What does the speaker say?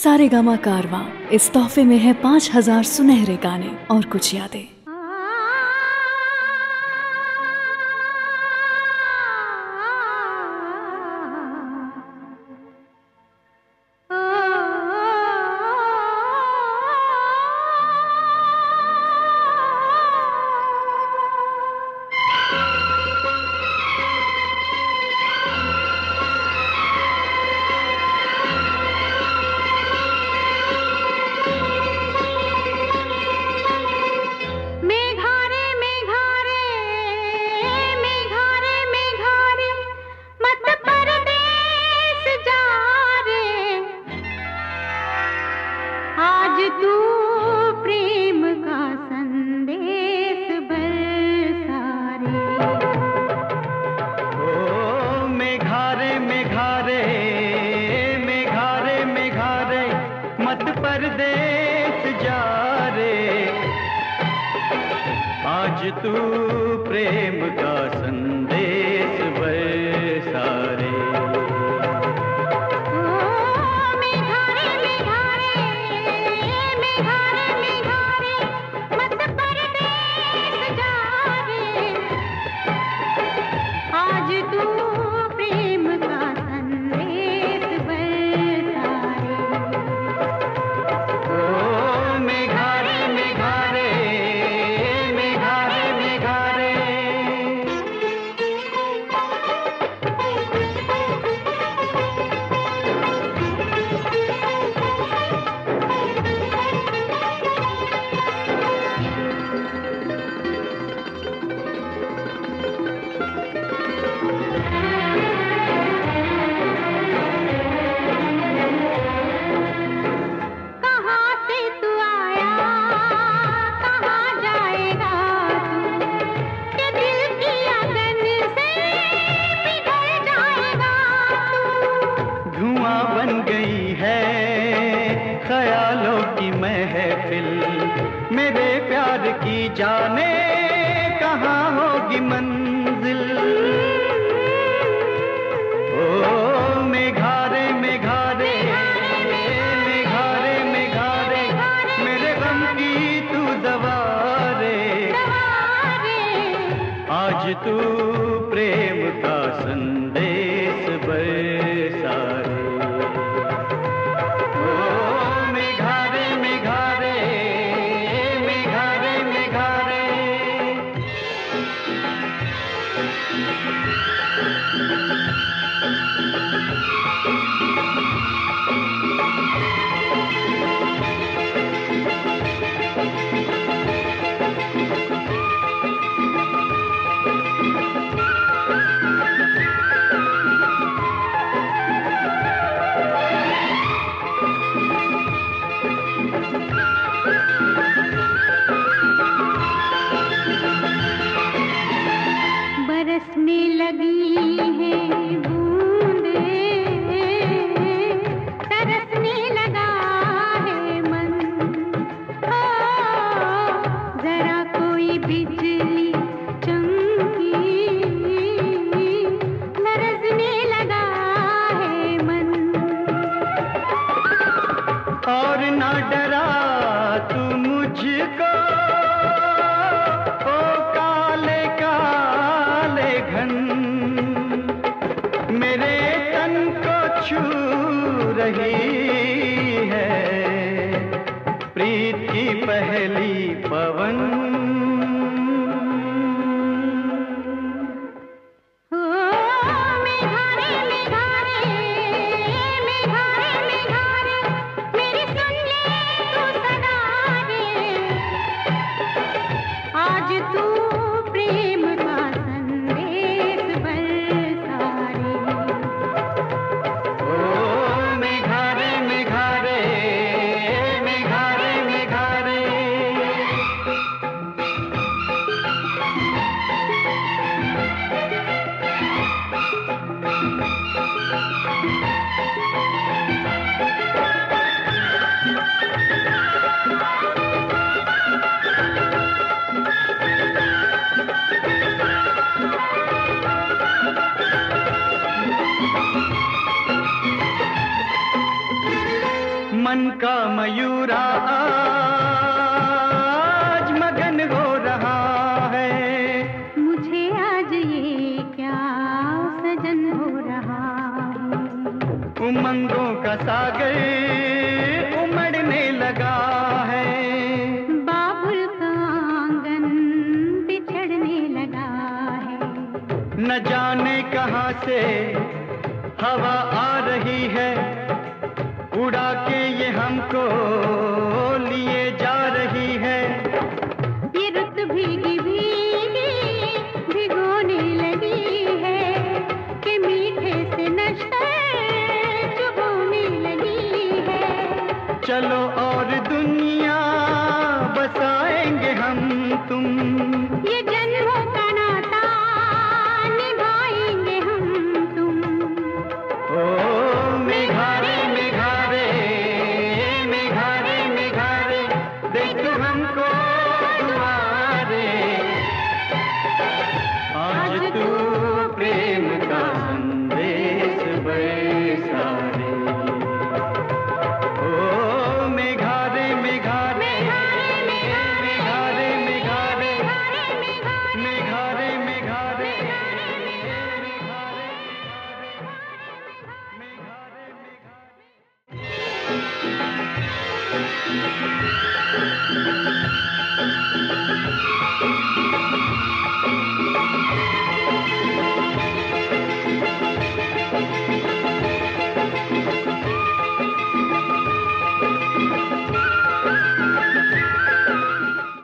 सारेगामा कारवा। इस तोहफे में है 5000 सुनहरे गाने और कुछ यादें। तू प्रेम का संदेश बरसा रे, ओ मेघा रे मेघा रे, मेघा रे मेघा रे, मत परदेस जा रे। आज तू प्रेम का संदेश बरसा रे। ख्यालों की महफिल मेरे प्यार की, जाने कहाँ होगी मंजिल। ओ मेघा रे मेघा रे, मेघा रे मेघा रे, मेरे गम की तू दवा रे। आज तू प्रेम का संदेश बरसा रे। बरसने लगी है बूंदें, तरसने लगा है मन। ओ जरा कोई बिजली चमकी, लरजने लगा है मन। और ना डरा तू मुझको मेरे तन को छू रही है प्रीत की पहली पवन। ओ मेघा रे मेघा रे, मेघा रे मेघा रे, मेरी सुन ले तू सदा रे। आज तू प्रेम का मन का मयूरा आज मगन हो रहा है। मुझे आज ये क्या सजन हो रहा है। उमंगों का सागर उमड़ने लगा है। बाबुल का आंगन बिछड़ने लगा है। न जाने कहाँ से हवा आ रही है, उड़ा के ये हमको लिए जा रही है। ये रुत भीगी भीगी भिगोने लगी है कि मीठे से नशे चुभोने लगी है। चलो और दुनिया बसाएंगे हम तुम, ये जन्मों का नाता निभाएंगे हम तुम। ओ मेघा रे मेघा रे मेघा रे मेघा रे देख हमको तुम्हारे, आज तू प्रेम का संदेश बरसा रे। ओ मेघा रे मेघा रे मेघा रे मेघा रे मेघा रे मेघा रे Thank you.